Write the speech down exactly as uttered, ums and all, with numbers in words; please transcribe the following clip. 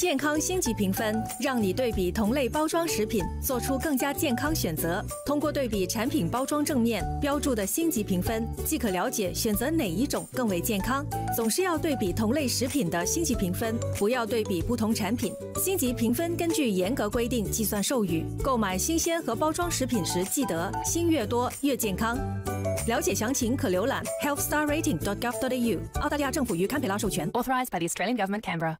健康星级评分，让你对比同类包装食品做出更加健康选择。通过对比产品包装正面标注的星级评分，即可了解选择哪一种更为健康。总是要对比同类食品的星级评分，不要对比不同产品。星级评分根据严格规定计算授予。购买新鲜和包装食品时，记得星越多越健康。了解详情可浏览 health star rating dot gov dot a u。澳大利亚政府于堪培拉授权。Authorized by the Australian Government, Canberra.